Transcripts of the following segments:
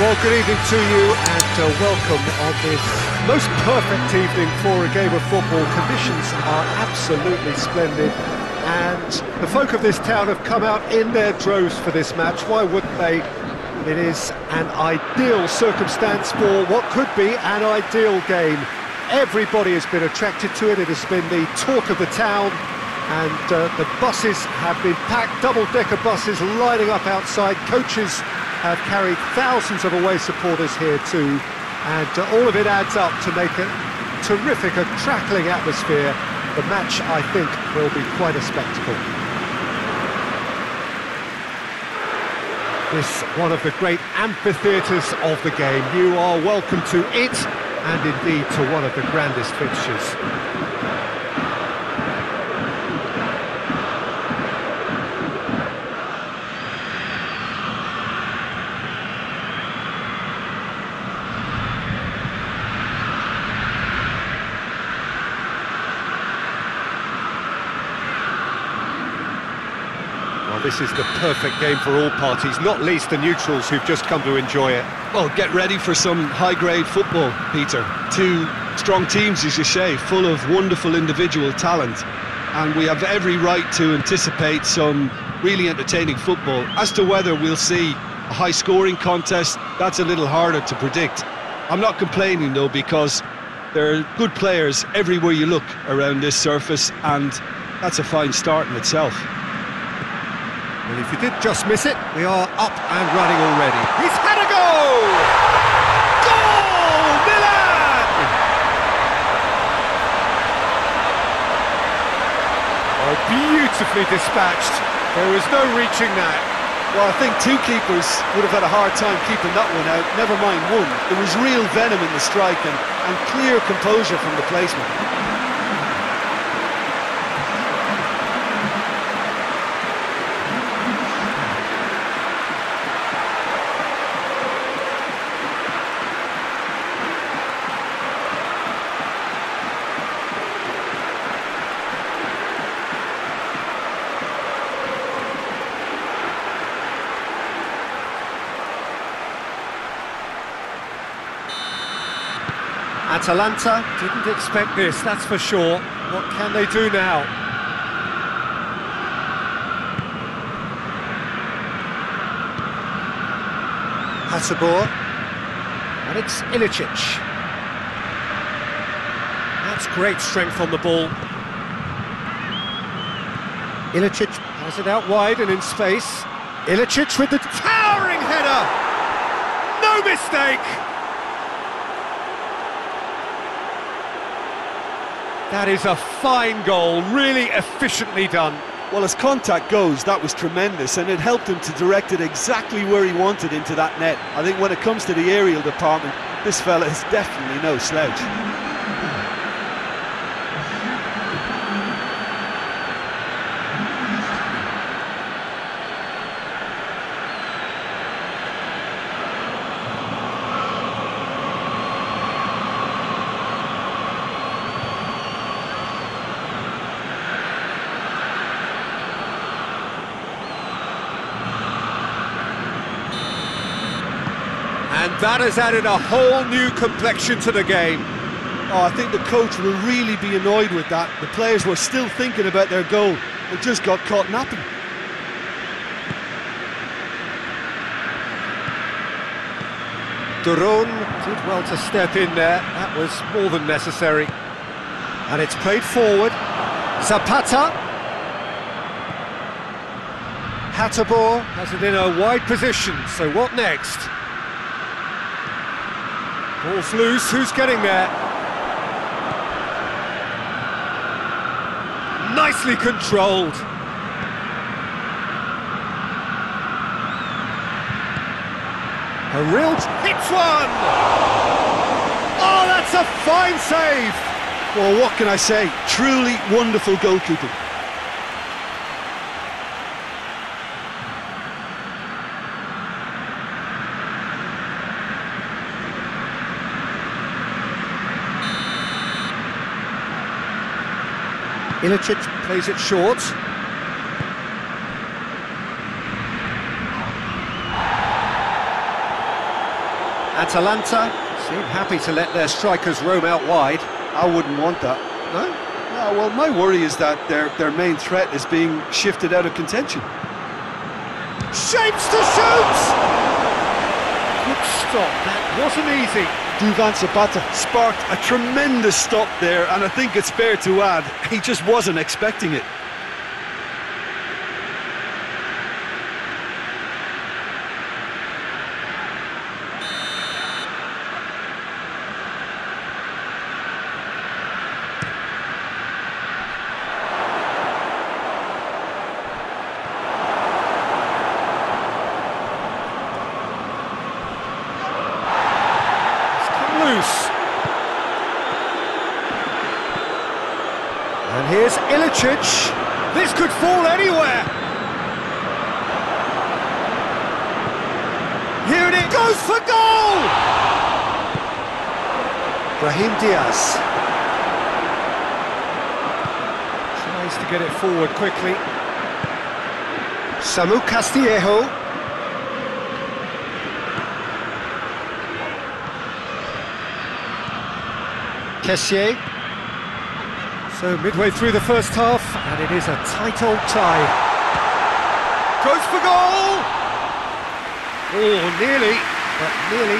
Well, good evening to you and welcome on this most perfect evening for a game of football. Conditions are absolutely splendid and the folk of this town have come out in their droves for this match. Why wouldn't they? It is an ideal circumstance for what could be an ideal game. Everybody has been attracted to it. It has been the talk of the town. And the buses have been packed, double-decker buses lining up outside. Coaches have carried thousands of away supporters here too. And all of it adds up to make a terrific, a crackling atmosphere. The match, I think, will be quite a spectacle. This one of the great amphitheatres of the game. You are welcome to it, and indeed to one of the grandest fixtures. This is the perfect game for all parties, not least the neutrals who've just come to enjoy it. Well, get ready for some high-grade football, Peter. Two strong teams, as you say, full of wonderful individual talent. And we have every right to anticipate some really entertaining football. As to whether we'll see a high-scoring contest, that's a little harder to predict. I'm not complaining, though, because there are good players everywhere you look around this surface, and that's a fine start in itself. Well, if you did just miss it, we are up and running already. He's had a goal! Goal, Milan! Oh, beautifully dispatched. There was no reaching that. Well, I think two keepers would have had a hard time keeping that one out, never mind one. There was real venom in the strike and clear composure from the placement. Atalanta didn't expect this, that's for sure. What can they do now? Hateboer. And it's Ilicic. That's great strength on the ball. Ilicic has it out wide and in space. Ilicic with the towering header! No mistake! That is a fine goal, really efficiently done. Well, as contact goes, that was tremendous, and it helped him to direct it exactly where he wanted into that net. I think when it comes to the aerial department, this fella is definitely no slouch. And that has added a whole new complexion to the game. Oh, I think the coach will really be annoyed with that. The players were still thinking about their goal. They just got caught napping. Duron did well to step in there. That was more than necessary. And it's played forward. Zapata. Hateboer has it in a wide position. So what next? Ball's loose, who's getting there? Nicely controlled. A real hits one! Oh, that's a fine save! Well, what can I say? Truly wonderful goalkeeping. Ilicic plays it short. Atalanta seem happy to let their strikers roam out wide. I wouldn't want that. No? No, well, my worry is that their main threat is being shifted out of contention. Shapes to shoot! Good stop, that wasn't easy. Duvan Zapata sparked a tremendous stop there, and I think it's fair to add, he just wasn't expecting it. And here's Ilicic. This could fall anywhere. Here it goes for goal! Brahim Diaz tries to get it forward quickly. Samu Castillejo. Kessie. So midway through the first half, and it is a tight old tie. Goes for goal! Oh, nearly, but nearly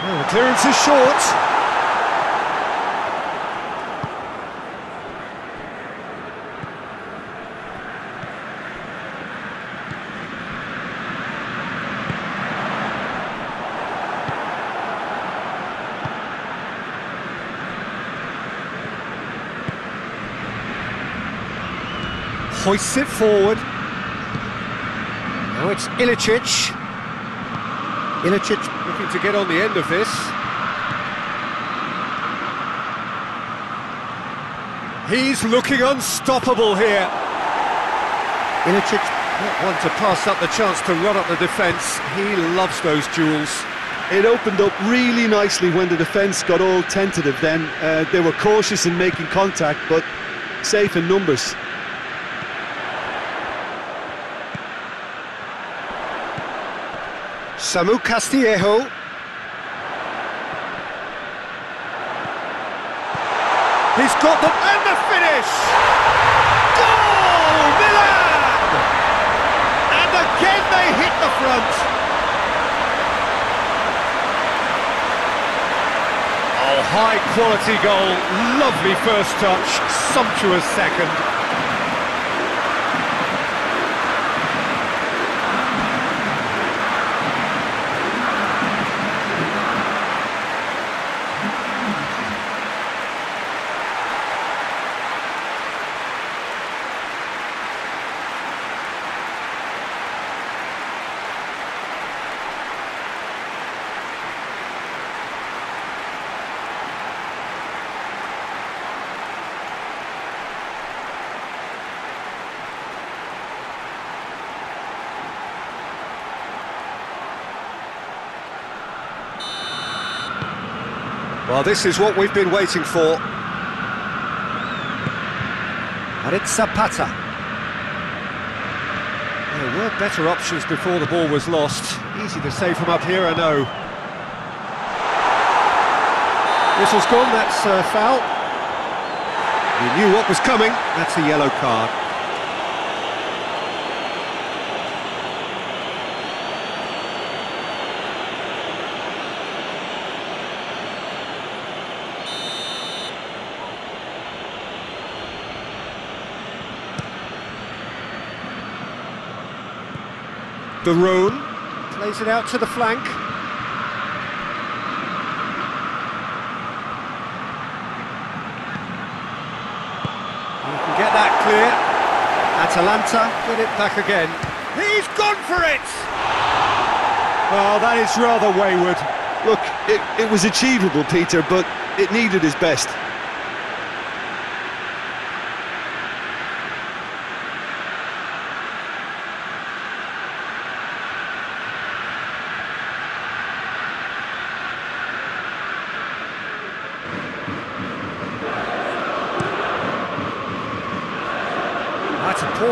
is nothing. Oh, the clearance is short. Hoists it forward. Now it's Ilicic. Ilicic looking to get on the end of this. He's looking unstoppable here. Ilicic not one to pass up the chance to run up the defence. He loves those duels. It opened up really nicely when the defence got all tentative then. They were cautious in making contact, but safe in numbers. Samu Castillejo. He's got them, and the finish! Goal, Milan! And again they hit the front. Oh, high quality goal, lovely first touch, sumptuous second. Well, this is what we've been waiting for. And it's Zapata. There were better options before the ball was lost. Easy to say from up here, I know. Whistle's gone, that's a foul. He knew what was coming, that's a yellow card. Duron plays it out to the flank. You can get that clear. Atalanta get it back again. He's gone for it! Well, that is rather wayward. Look, it was achievable, Peter, but it needed his best.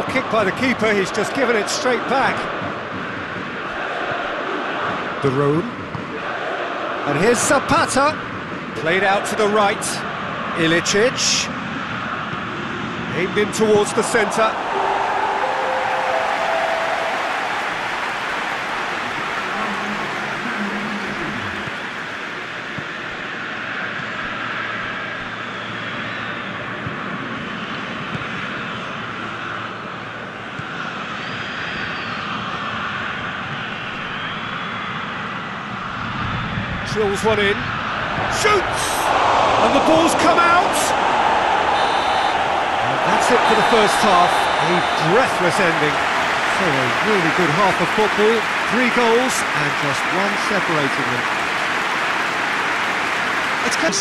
Poor kick by the keeper, he's just given it straight back. Duron. And here's Zapata. Played out to the right. Ilicic. Aimed in towards the centre. Drills one in, shoots, and the ball's come out. And that's it for the first half, a breathless ending. So a really good half of football, 3 goals and just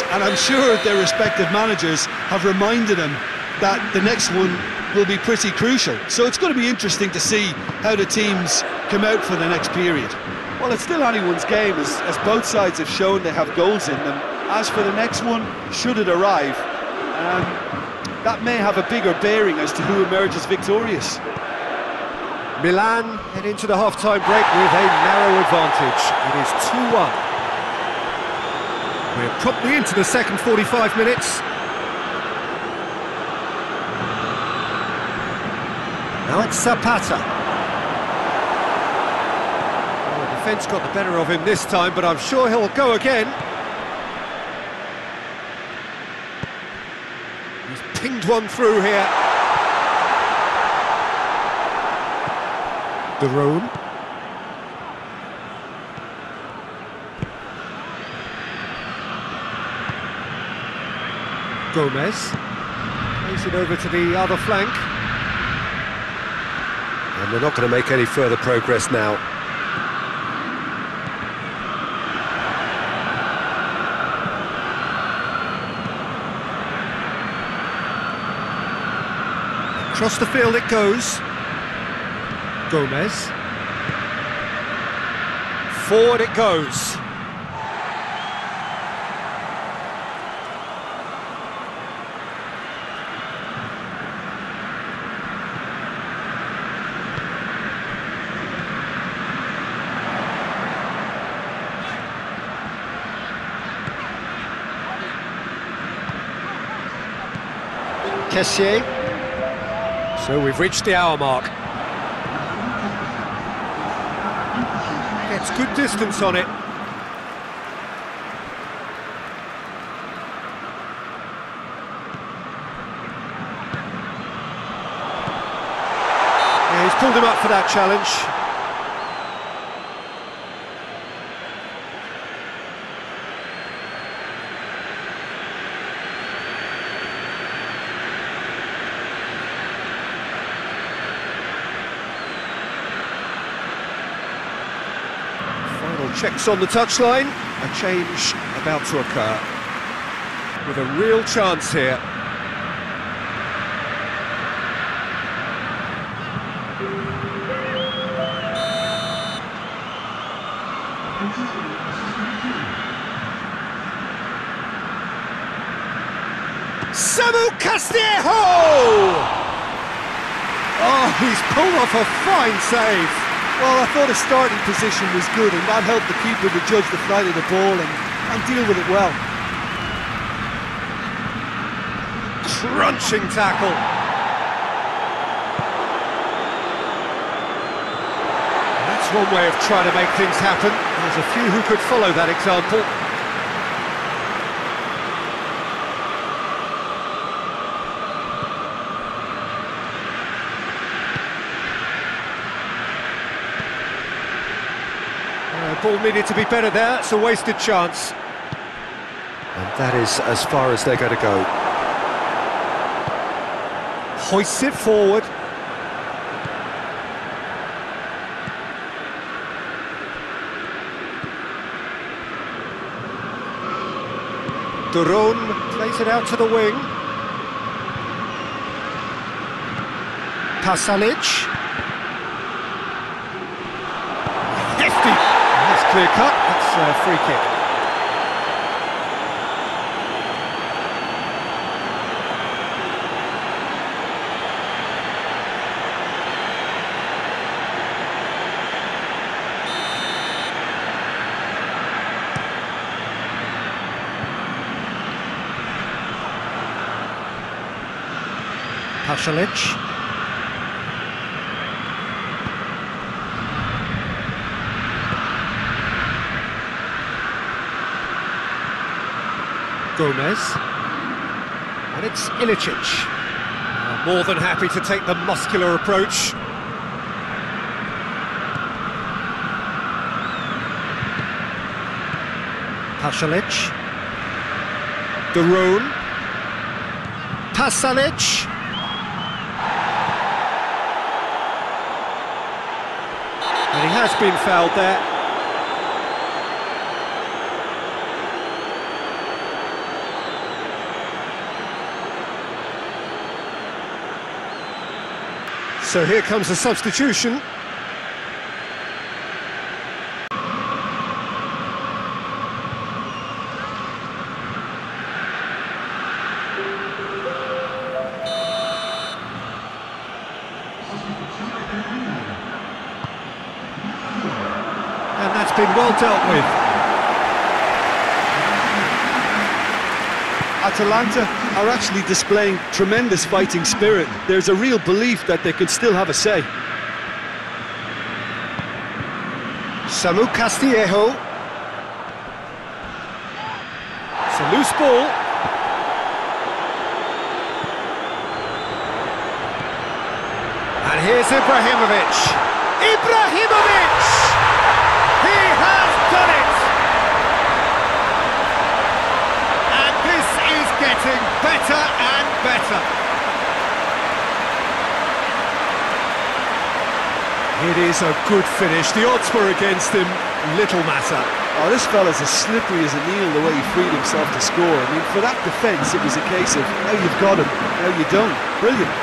1 separating them. And I'm sure their respective managers have reminded them that the next one will be pretty crucial. So it's going to be interesting to see how the teams come out for the next period. Well, it's still anyone's game, as both sides have shown they have goals in them. As for the next one, should it arrive, that may have a bigger bearing as to who emerges victorious. Milan head into the half-time break with a narrow advantage. It is 2-1. We're promptly into the second 45 minutes. Now it's Zapata. Defence got the better of him this time, but I'm sure he'll go again. He's pinged one through here. Duron. Gomez. Plays it over to the other flank. And they're not going to make any further progress now. Across the field it goes. Gomez. Forward it goes. Kessie. So we've reached the hour mark. Gets good distance on it. Yeah, he's pulled him up for that challenge. Checks on the touchline, a change about to occur. With a real chance here. Samu Castillejo! Oh, he's pulled off a fine save. Well, I thought his starting position was good, and that helped the keeper to judge the flight of the ball and deal with it well. Crunching tackle. That's one way of trying to make things happen. There's a few who could follow that example. Ball needed to be better there, it's a wasted chance. And that is as far as they're going to go. Hoists it forward. Duron plays it out to the wing. Pasalic. Clear cut, that's a free kick. Pasalic. Gomez. And it's Ilicic. More than happy to take the muscular approach. Pasalic. Duron. Pasalic. And he has been fouled there. So here comes the substitution. And that's been well dealt with. Atalanta are actually displaying tremendous fighting spirit. There's a real belief that they can still have a say. Samu Castillejo. It's a loose ball. And here's Ibrahimovic. Ibrahimovic! He has done it! And this is getting better and better. It is a good finish. The odds were against him, little matter. Oh, this fella's as slippery as a needle, the way he freed himself to score. I mean, for that defence, it was a case of, now you've got him, now you don't. Brilliant.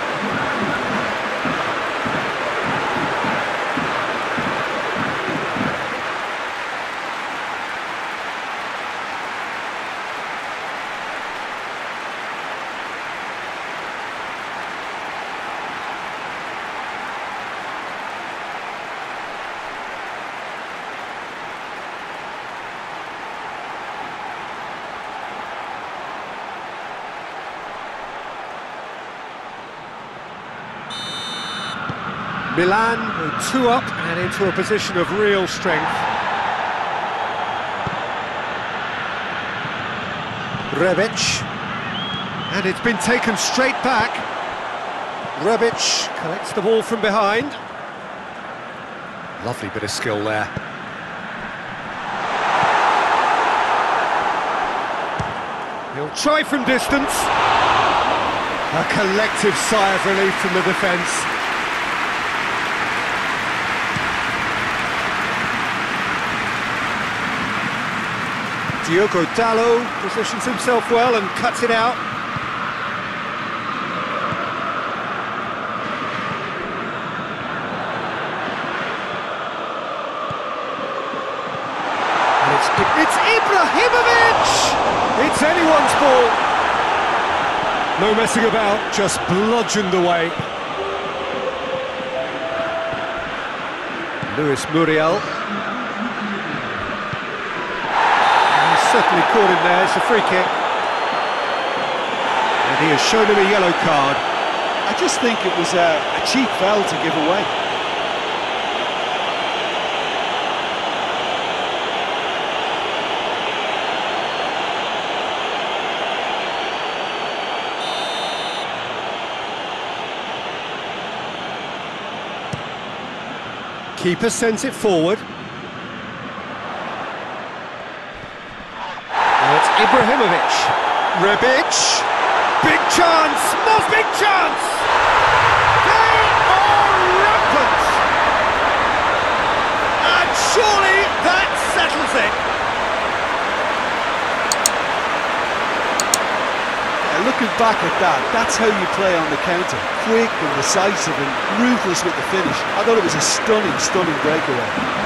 Milan, two up and into a position of real strength. Rebic. And it's been taken straight back. Rebic collects the ball from behind. Lovely bit of skill there. He'll try from distance. A collective sigh of relief from the defence. Diogo Dalot positions himself well and cuts it out. And it's Ibrahimovic! It's anyone's ball. No messing about, just bludgeoned away. Luis Muriel. Certainly caught him there, it's a free kick. And he has shown him a yellow card. I just think it was a cheap foul to give away. Keeper sends it forward. Ibrahimovic, Rebic, big chance, most big chance! They are rampant! And surely that settles it! Yeah, looking back at that, that's how you play on the counter. Quick and decisive and ruthless with the finish. I thought it was a stunning, stunning breakaway.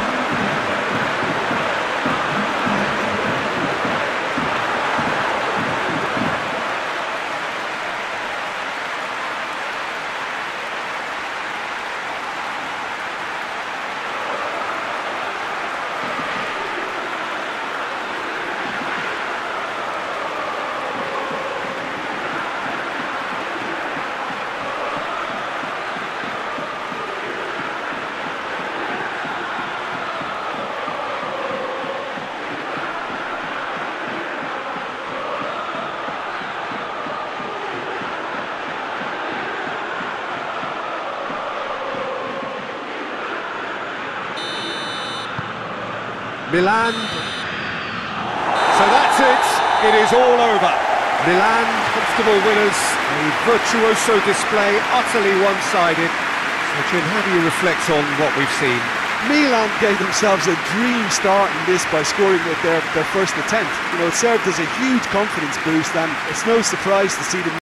Milan. So that's it. It is all over. Milan, comfortable winners. A virtuoso display, utterly one-sided. So, Chin, how do you reflect on what we've seen? Milan gave themselves a dream start in this by scoring with their first attempt. You know, it served as a huge confidence boost, and it's no surprise to see them